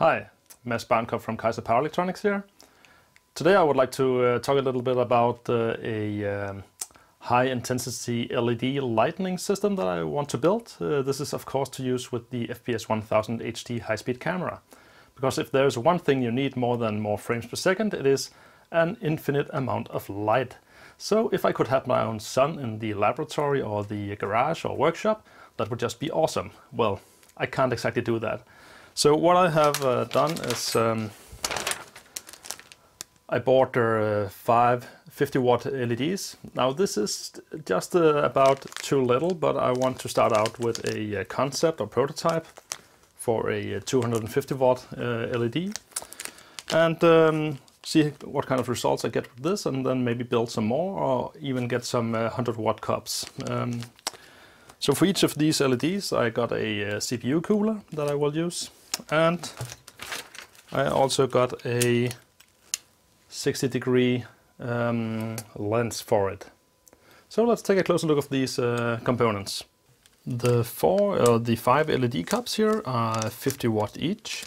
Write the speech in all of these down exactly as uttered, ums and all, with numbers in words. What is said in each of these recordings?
Hi, Mads Bankopf from Kaizer Power Electronics here. Today I would like to uh, talk a little bit about uh, a um, high-intensity L E D lighting system that I want to build. Uh, this is of course to use with the F P S one thousand H D high-speed camera. Because if there's one thing you need more than more frames per second, it is an infinite amount of light. So if I could have my own sun in the laboratory or the garage or workshop, that would just be awesome. Well, I can't exactly do that. So what I have uh, done is um, I bought uh, five fifty watt L E Ds. Now this is just uh, about too little, but I want to start out with a concept or prototype for a two hundred fifty watt uh, L E D and um, see what kind of results I get with this, and then maybe build some more or even get some uh, one hundred watt cups. Um, so for each of these L E Ds I got a uh, C P U cooler that I will use. And I also got a sixty degree um, lens for it. So let's take a closer look of these uh, components. The four, uh, the five L E D cups here are fifty watt each.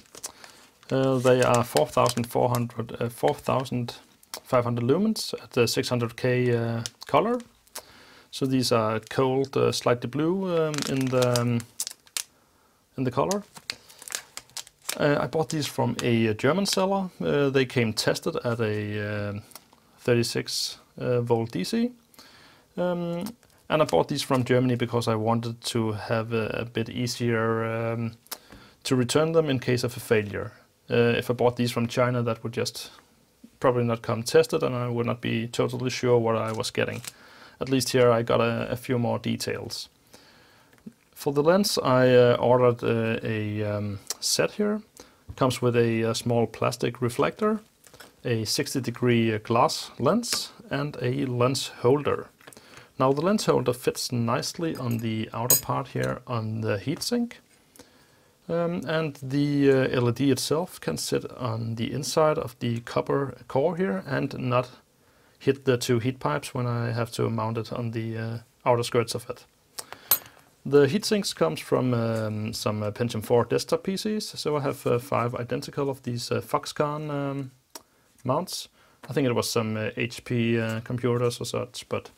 Uh, they are four thousand four hundred, uh, four thousand five hundred lumens at the six hundred K uh, color. So these are cold, uh, slightly blue um, in the um, in the color. Uh, I bought these from a German seller. Uh, they came tested at a uh, thirty-six volt D C. Um, and I bought these from Germany because I wanted to have a, a bit easier um, to return them in case of a failure. Uh, if I bought these from China, that would just probably not come tested and I would not be totally sure what I was getting. At least here I got a, a few more details. For the lens, I uh, ordered uh, a um, set here. It comes with a, a small plastic reflector, a sixty degree glass lens, and a lens holder. Now the lens holder fits nicely on the outer part here on the heatsink, um, and the uh, L E D itself can sit on the inside of the copper core here and not hit the two heat pipes when I have to mount it on the uh, outer skirts of it. The heatsinks comes from um, some uh, Pentium four desktop P Cs, so I have uh, five identical of these uh, Foxconn um, mounts. I think it was some uh, H P uh, computers or such, but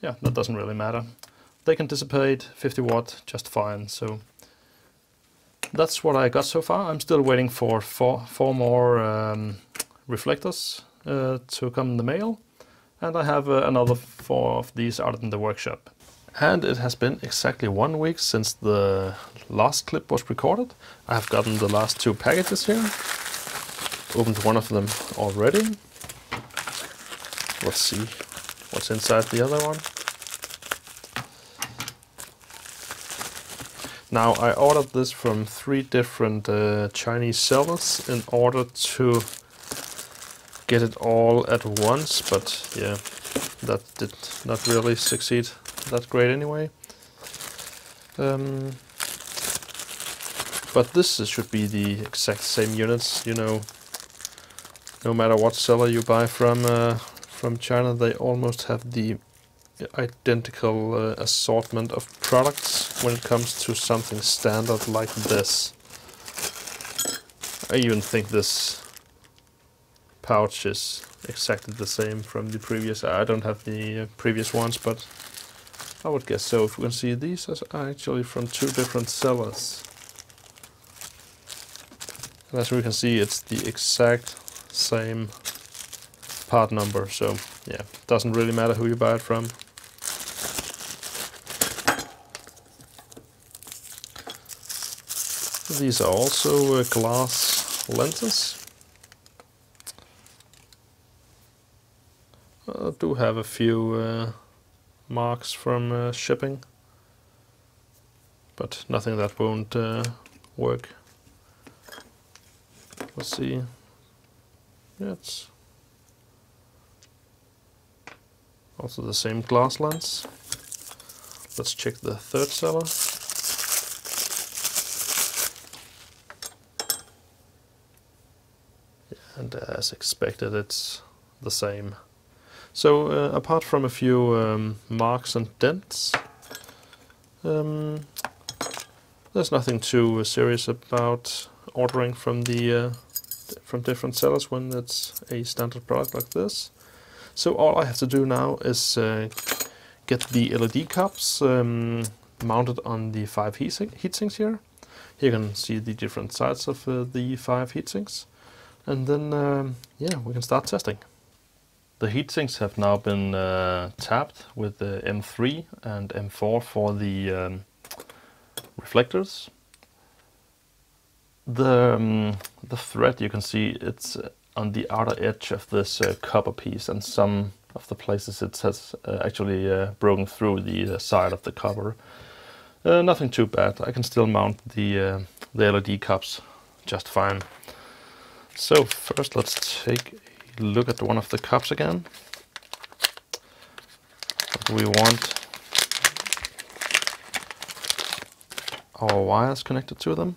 yeah, that doesn't really matter. They can dissipate fifty watt just fine, so that's what I got so far. I'm still waiting for four, four more um, reflectors uh, to come in the mail, and I have uh, another four of these out in the workshop. And it has been exactly one week since the last clip was recorded. I have gotten the last two packages here. Opened one of them already. Let's see what's inside the other one. Now I ordered this from three different uh, Chinese sellers in order to get it all at once, but yeah, that did not really succeed. That's great anyway. Um, but this should be the exact same units, you know. No matter what seller you buy from uh, from China, they almost have the identical uh, assortment of products when it comes to something standard like this. I even think this pouch is exactly the same from the previous. I don't have the uh, previous ones, but I would guess so. If we can see, these are actually from two different sellers. And as we can see, it's the exact same part number, so yeah, doesn't really matter who you buy it from. These are also uh, glass lenses. I do have a few uh, marks from uh, shipping, but nothing that won't uh, work. Let's see. Yeah, it's also the same glass lens. Let's check the third seller. And as expected, it's the same. So uh, apart from a few um, marks and dents, um, there's nothing too serious about ordering from the uh, from different sellers when it's a standard product like this. So all I have to do now is uh, get the L E D cups um, mounted on the five heatsinks here. Here you can see the different sides of uh, the five heatsinks, and then um, yeah, we can start testing. The heatsinks have now been uh, tapped with the M three and M four for the um, reflectors. The um, the thread, you can see it's on the outer edge of this uh, copper piece, and some of the places it has uh, actually uh, broken through the uh, side of the copper. Uh, nothing too bad. I can still mount the uh, the L E D cups just fine. So first, let's take a look at one of the cups again. What do we want our wires connected to them?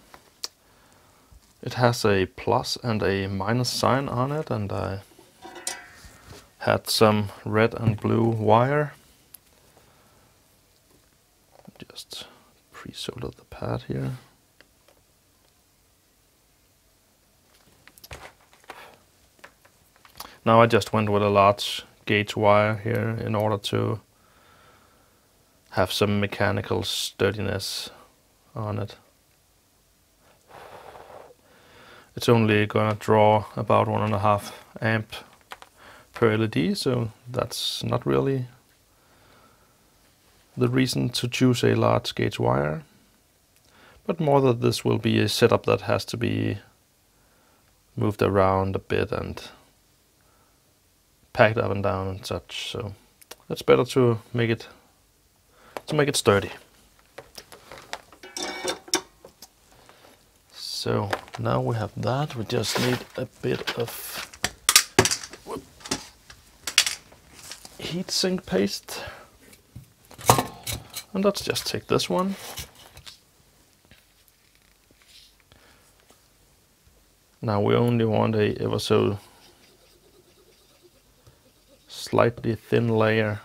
It has a plus and a minus sign on it, and I had some red and blue wire. Just pre-solder the pad here. Now I just went with a large gauge wire here in order to have some mechanical sturdiness on it. It's only gonna draw about one and a half amp per L E D, so that's not really the reason to choose a large gauge wire, but more that this will be a setup that has to be moved around a bit and packed up and down and such, so it's better to make it to make it sturdy. So now we have that, we just need a bit of heatsink paste. And let's just take this one. Now we only want a ever so slightly thin layer.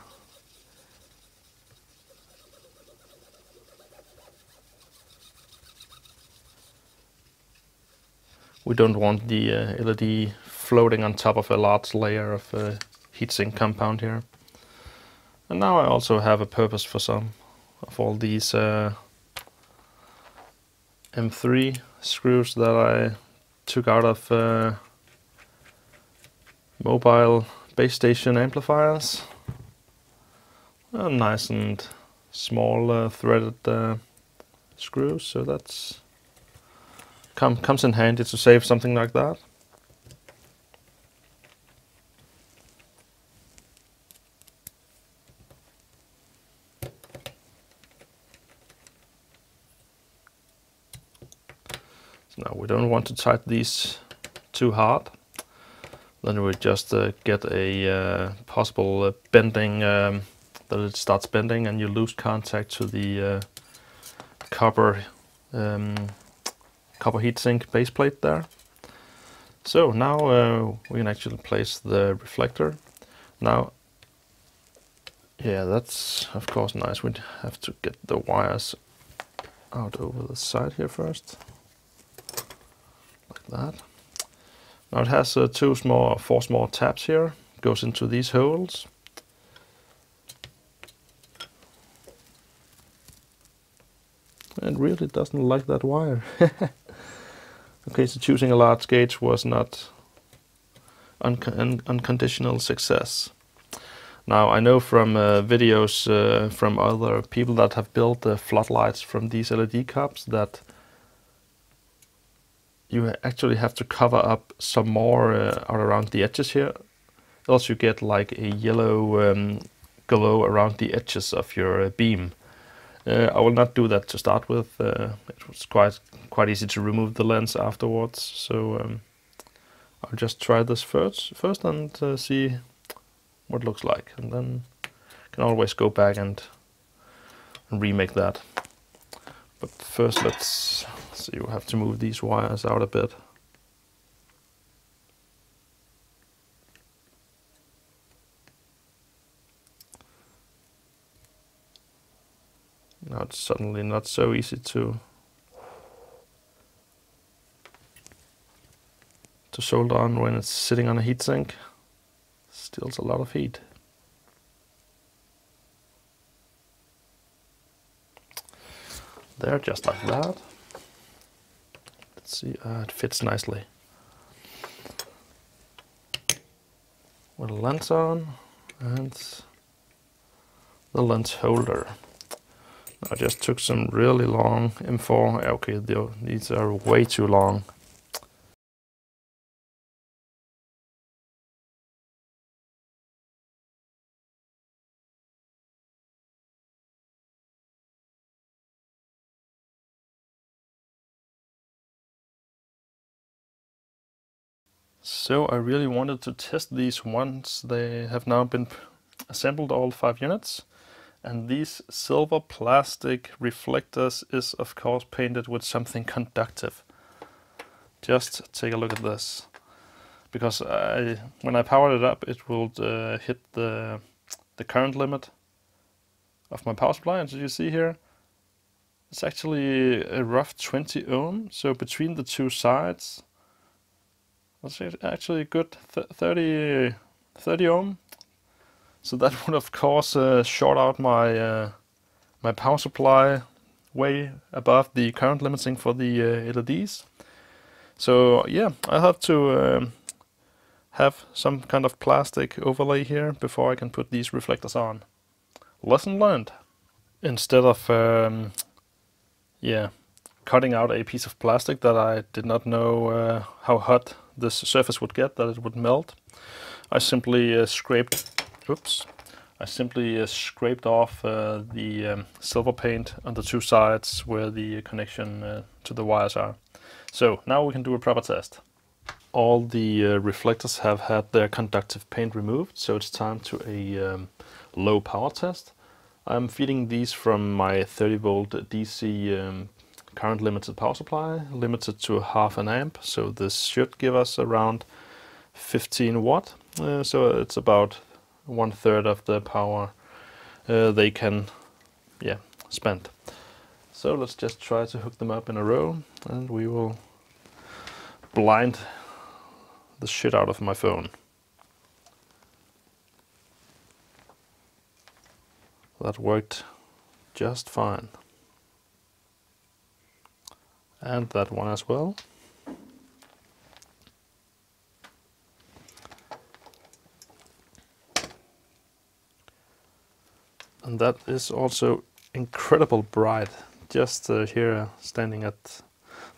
We don't want the uh, L E D floating on top of a large layer of uh, heatsink compound here. And now I also have a purpose for some of all these uh, M three screws that I took out of uh, mobile base station amplifiers. A nice and small uh, threaded uh, screws, so that's come comes in handy to save something like that. Now we don't want to tighten these too hard, then we just uh, get a uh, possible uh, bending, um, that it starts bending and you lose contact to the uh, copper, um, copper heatsink base plate there. So now uh, we can actually place the reflector. Now, yeah, that's of course nice. We'd have to get the wires out over the side here first. That. Now it has uh, two small, four small tabs here, goes into these holes. It really doesn't like that wire. Okay, so choosing a large gauge was not an un un unconditional success. Now I know from uh, videos uh, from other people that have built uh, floodlights from these L E D cups that you actually have to cover up some more uh, around the edges here, else you get like a yellow um, glow around the edges of your uh, beam. Uh, I will not do that to start with. Uh, it was quite quite easy to remove the lens afterwards, so um, I'll just try this first, first and uh, see what it looks like, and then can always go back and, and remake that. But first let's see, we'll have to move these wires out a bit. Now it's suddenly not so easy to to solder on when it's sitting on a heatsink. Steals a lot of heat. There, just like that. Let's see, uh, it fits nicely. With a lens on and the lens holder. I just took some really long M four. Okay, these are way too long. So I really wanted to test these once they have now been assembled, all five units. And these silver plastic reflectors is of course painted with something conductive. Just take a look at this, because I, when I powered it up, it will uh, hit the, the current limit of my power supply. And as you see here, it's actually a rough twenty ohm. So between the two sides, that's actually a good thirty ohm. So that would of course uh, short out my uh, my power supply way above the current limiting for the uh, L E Ds. So yeah, I have to um, have some kind of plastic overlay here before I can put these reflectors on. Lesson learned. Instead of um, yeah cutting out a piece of plastic that I did not know uh, how hot this surface would get, that it would melt, I simply uh, scraped. Oops, I simply uh, scraped off uh, the um, silver paint on the two sides where the connection uh, to the wires are. So now we can do a proper test. All the uh, reflectors have had their conductive paint removed, so it's time to a um, low power test. I'm feeding these from my thirty volt D C um, current limited power supply, limited to half an amp, so this should give us around fifteen watt, uh, so it's about one third of the power uh, they can yeah spend. So let's just try to hook them up in a row, and we will blind the shit out of my phone. That worked just fine. And that one as well. And that is also incredible bright. Just uh, here standing at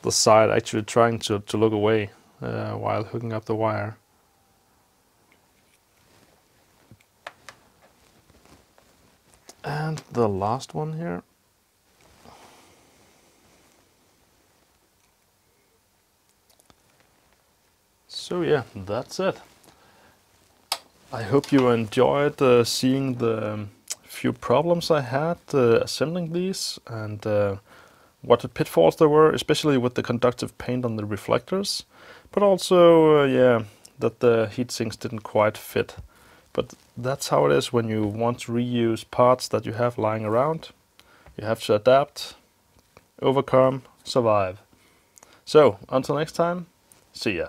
the side, actually trying to, to look away uh, while hooking up the wire. And the last one here. So yeah, that's it. I hope you enjoyed uh, seeing the um, few problems I had uh, assembling these, and uh, what the pitfalls there were, especially with the conductive paint on the reflectors, but also uh, yeah that the heat sinks didn't quite fit. But that's how it is when you want to reuse parts that you have lying around. You have to adapt, overcome, survive. So until next time, see ya.